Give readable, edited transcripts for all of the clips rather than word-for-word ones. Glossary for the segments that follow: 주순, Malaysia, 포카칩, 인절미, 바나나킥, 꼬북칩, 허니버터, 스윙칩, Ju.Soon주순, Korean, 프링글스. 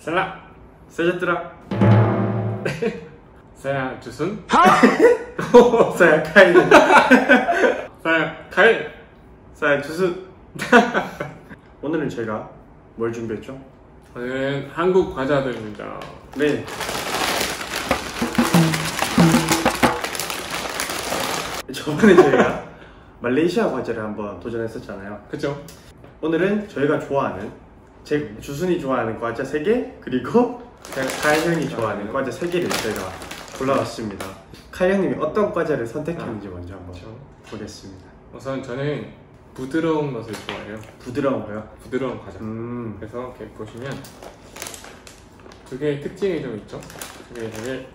살라! 써졌더라! 사양 주순? 하! 사양 카이! 사양 카이! 사양 주순! 오늘은 제가 뭘 준비했죠? 오늘은 한국 과자들입니다. 네! 저번에 저희가 말레이시아 과자를 한번 도전했었잖아요. 그쵸? 오늘은 저희가 좋아하는, 제 주순이 좋아하는 과자 3개, 그리고 카이 형이 좋아하는 과자 3개를 저희가 골라왔습니다. 카이 형님이 어떤 과자를 선택했는지 먼저 한번 보겠습니다. 우선 저는 부드러운 것을 좋아해요. 부드러운 거요? 부드러운 과자. 그래서 이렇게 보시면 두 개의 특징이 좀 있죠? 두 개 되게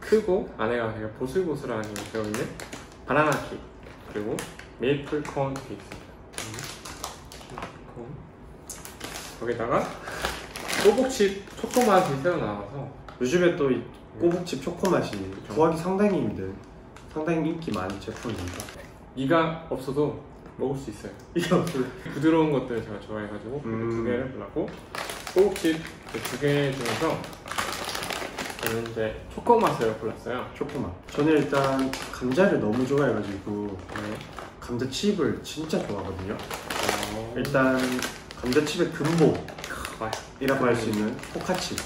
크고 안에가 되게 보슬보슬하게 되어 있는 바나나킥, 그리고 메이플콘 케이크 거기다가 꼬북칩 초코맛이 새로 나와서 요즘에 또 이 꼬북칩 초코맛이 구하기 상당히 힘든, 상당히 인기 많은 제품입니다. 이가 없어도 먹을 수 있어요. 이가 없어도 부드러운 것들 제가 좋아해가지고 두 개를 골랐고, 꼬북칩 두 개 중에서 저는 이제 초코맛을 골랐어요. 초코맛. 저는 일단 감자를 너무 좋아해가지고 감자칩을 진짜 좋아하거든요. 일단 감자칩의 근본이라고 할 수 있는 포카칩,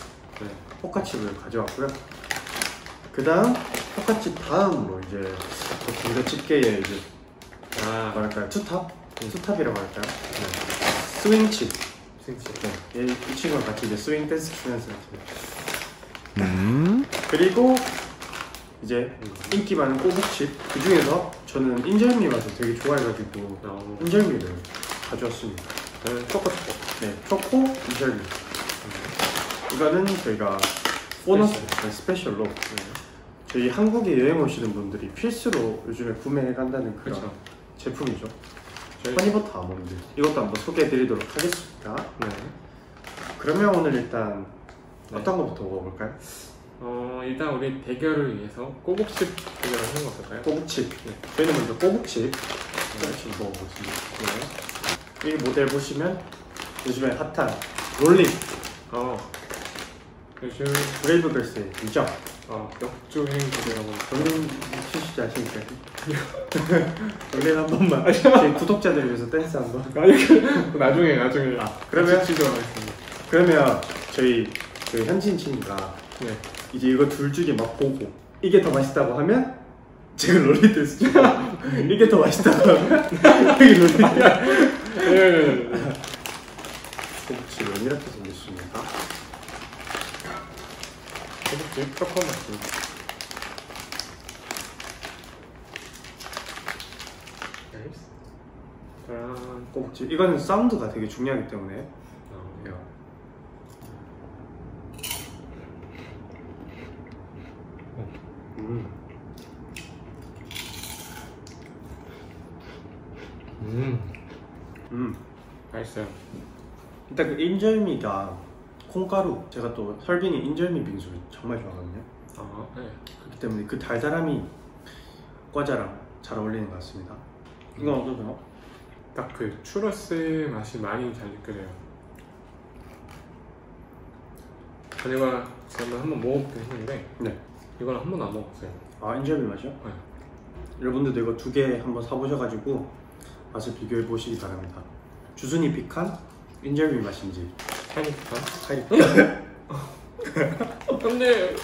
포카칩을 가져왔고요. 그 다음 포카칩 다음으로 이제 감자칩계의 이제 뭐랄까요? 투탑? 투탑이라고 할까요? 네. 스윙칩. 스윙칩. 네. 이 친구랑 같이 이제 스윙 댄스 추면서 그리고 이제 인기 많은 꼬북칩, 그 중에서 저는 인절미 맛을 되게 좋아해가지고 인절미를 가져왔습니다. 초코. 네, 초코 인절미. 이거는 저희가 보너스 스페셜로 저희 한국에 여행 오시는 분들이 필수로 요즘에 구매해 간다는 그런 제품이죠. 허니버터 아몬드. 이것도 한번 소개해드리도록 하겠습니다. 네. 그러면 오늘 일단 어떤 거부터 먹어볼까요? 일단 우리 대결을 위해서 꼬북칩 대결을 하는 거 어떨까요? 꼬북칩. 네. 저희는 먼저 꼬북칩 먹어보겠습니다. 네. 이 모델 보시면 요즘에 핫한 롤링, 요즘 브레이브걸스의 유정, 역주행 구조라고 롤링 출시지 아십니까? 롤링 한 번만 제 구독자들 위해서 댄스 한 번. 나중에 그러면 하겠습니다. 그러면 저희 그 현진 친구가 이제 이거 둘 중에 막 보고 이게 더 맛있다고 하면 제가 롤링 댄스 죠. 이게 더 맛있다고 하면 이게 롤링 댄스. 꼬북칩은 이렇게 생겼습니다. 꼬북칩 초코맛. 짜란. 꼬북칩. 이거는 사운드가 되게 중요하기 때문에. 맛있어요. 일단 그 인절미가 콩가루, 제가 또 설빈이 인절미 빙수를 정말 좋아하거든요. 네. 그렇기 때문에 그 달달함이 과자랑 잘 어울리는 것 같습니다. 이건 어떠세요? 딱 그 추러스 맛이 많이 잘 느껴져요. 저희가 지난번에 한번 먹어보긴 했는데 이건 한 번도 안 먹었어요. 아, 인절미 맛이요? 네. 여러분들도 이거 두 개 한번 사보셔가지고 맛을 비교해 보시기 바랍니다. 주순이 픽한 인절미 맛인지 카이 픽한? 근데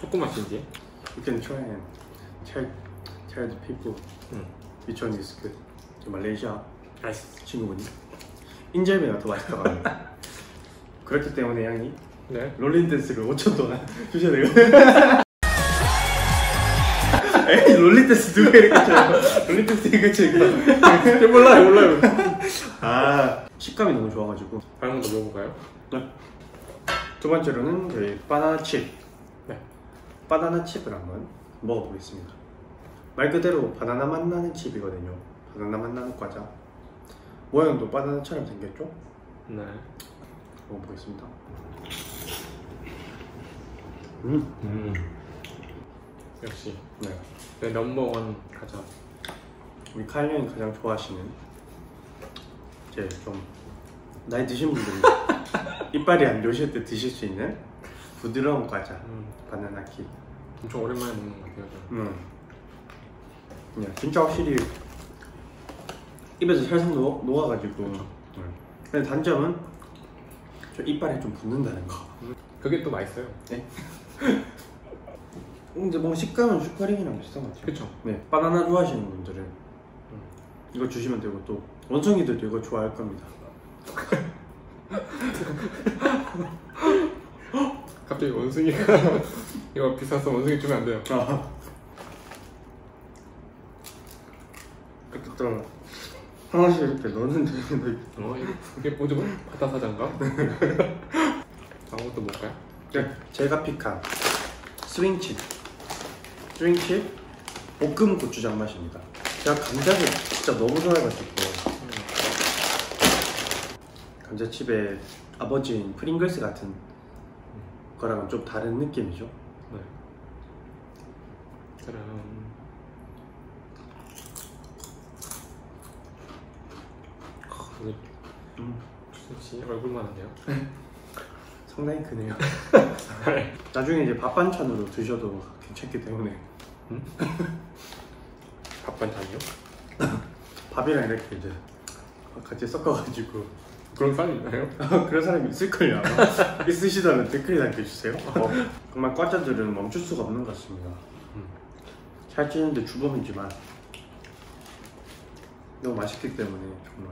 초코 맛인지? You can try and tell the people which one is good. 말레이시아 친구분이 인절미가 더 맛있다고 합니다. 그렇기 때문에 양이 롤링 댄스를 5초 동안 주셔야 돼요. 에이, 롤링댄스 두 개를 끝이야. 롤링댄스 끝이야. 몰라요. 아, 식감이 너무 좋아가지고. 다른 것도 먹어볼까요? 네. 두 번째로는 저희 바나나칩. 네. 바나나칩을 한번 먹어보겠습니다. 말 그대로 바나나 맛 나는 칩이거든요. 바나나 맛 나는 과자. 모양도 바나나처럼 생겼죠? 네. 먹어보겠습니다. 역시 네, 넘버원 과자. 우리 카이 형이 가장 좋아하시는 이제 좀 나이 드신 분들이 이빨이 안 좋으실 때 드실 수 있는 부드러운 과자. 바나나킥 엄청 오랜만에 먹는 것 같아요. 진짜 확실히 입에서 살살 녹아가지고. 근데 단점은 저 이빨에 좀 붙는다는 거. 그게 또 맛있어요. 네? 근데 뭔가 식감은 슈퍼링이랑 비슷한 것 같아요. 그쵸? 네. 바나나 좋아하시는 분들은 이거 주시면 되고, 또 원숭이들도 이거 좋아할 겁니다. 갑자기 원숭이가 이거 비싸서 원숭이 주면 안 돼요. 아. 그때도 하나씩 이렇게 넣는 데는 이게 뭐지? 바다 사자인가? 아무것도 먹을까요? 네, 제가 픽한 스윙칩. 스윙칩 볶음 고추장 맛입니다. 제가 감자를 진짜 너무 좋아해가지고. 감자칩의 아버지인 프링글스 같은 거랑은 좀 다른 느낌이죠? 네. 짜란. 주순씨 얼굴만 하네요. 상당히 크네요. 나중에 이제 밥 반찬으로 드셔도 괜찮기 때문에. 응? 밥 반찬이요? 밥이랑 이렇게 이제 같이 섞어가지고. 그런 사람이 있나요? 그런 사람이 있을걸요 아마. 있으시다면 댓글에 남겨주세요. 정말 과자들은 멈출 수가 없는 것 같습니다. 살찌는데 주범이지만 너무 맛있기 때문에 정말.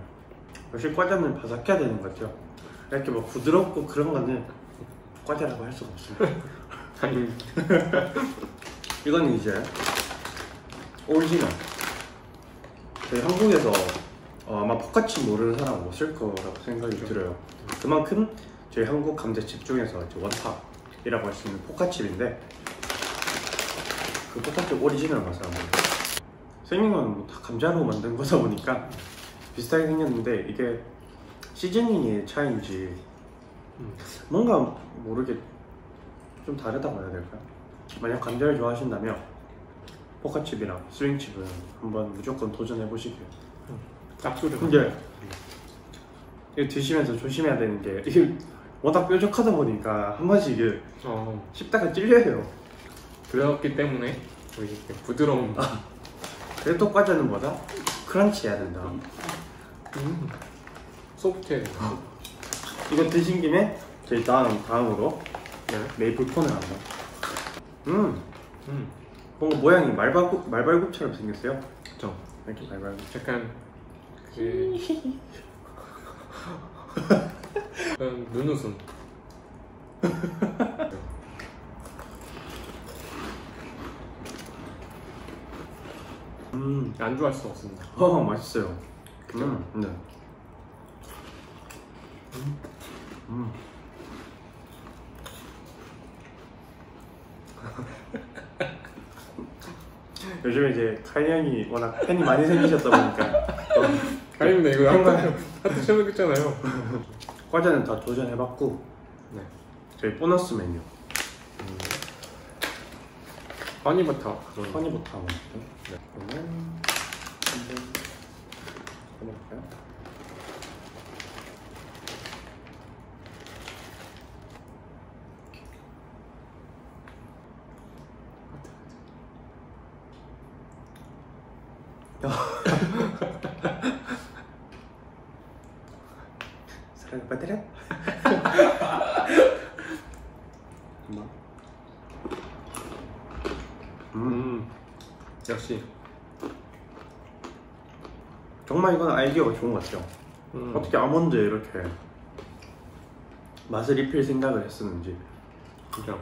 역시 과자는 바삭해야 되는 것 같아요. 이렇게 막 부드럽고 그런 거는 과자라고 할 수가 없어요. 아니. 이건 이제 오리지널. 저희 한국에서 아마 포카칩 모르는 사람 없을 거라고 생각이 들어요. 그만큼 저희 한국 감자칩 중에서 원탑이라고 할 수 있는 포카칩인데, 그 포카칩 오리지널 맛을 한번. 생긴 건 뭐 다 감자로 만든 거다 보니까 비슷하게 생겼는데, 이게 시즈닝의 차이인지 뭔가 모르게 좀 다르다고 해야 될까요? 만약 감자를 좋아하신다면 포카칩이랑 스윙칩은 한번 무조건 도전해 보시길. 근데 이거 드시면서 조심해야 되는 게, 이게 워낙 뾰족하다 보니까 한 번씩 이게 씹다가 찔려요. 그렇기 때문에 부드러운. 그래도 또 과자는 뭐다? 크런치해야 된다. 소프트해야 된다. 이거 드신 김에 저희 다음으로 메이플콘을 한번. 뭔가 모양이 말발굽처럼 생겼어요. 그쵸? 이렇게 말발굽. 약간 눈웃음. 안 좋아할 수 없습니다. 맛있어요. 그죠? 네. 요즘에 이제 카이 형이 워낙 팬이 많이 생기셨다 보니까. 아닙니다. 이거 하트 쳐먹겠잖아요. 과자는 다 도전해봤고, 네. 저희 보너스 메뉴. 허니버터. 허니버터 한번 볼게요. 네. 그러면 한번 해볼까요? 역시 정말 이건 아이디어가 좋은 것 같아요. 어떻게 아몬드 이렇게 맛을 입힐 생각을 했었는지. 진짜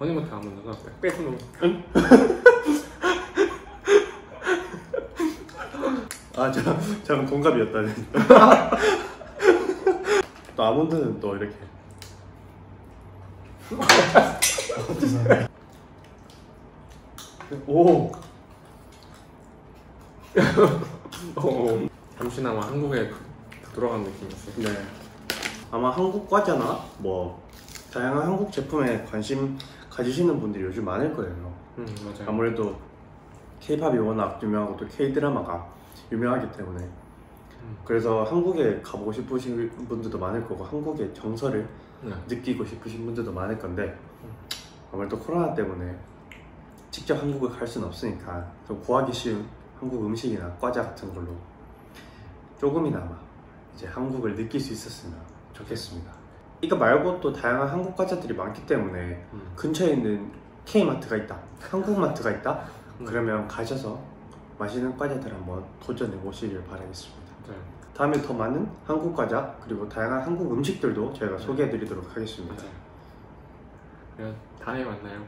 허니버터 아몬드가 빼서 너무. 아, 참 공감이었다는. 또 아몬드는 또 이렇게. 오. 잠시나마 한국에 돌아간 느낌이었어요. 네. 아마 한국 과자나 뭐 다양한 한국 제품에 관심 가지시는 분들이 요즘 많을 거예요. 맞아요. 아무래도 K-팝이 워낙 유명하고 또 K-드라마가 유명하기 때문에 그래서 한국에 가보고 싶으신 분들도 많을 거고 한국의 정서를 느끼고 싶으신 분들도 많을 건데 아무래도 코로나 때문에 직접 한국을 갈 수는 없으니까 좀 구하기 쉬운 한국 음식이나 과자 같은 걸로 조금이나마 이제 한국을 느낄 수 있었으면 좋겠습니다. 이거 말고 또 다양한 한국 과자들이 많기 때문에 근처에 있는 K마트가 있다, 한국마트가 있다 그러면 가셔서 맛있는 과자들 한번 도전해 보시길 바라겠습니다. 네. 다음에 더 많은 한국 과자 그리고 다양한 한국 음식들도 저희가 소개해 드리도록 하겠습니다. 네. 다음에 만나요.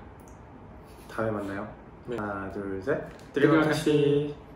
다음에 만나요. 네. 하나 둘 셋. 드리블 같이.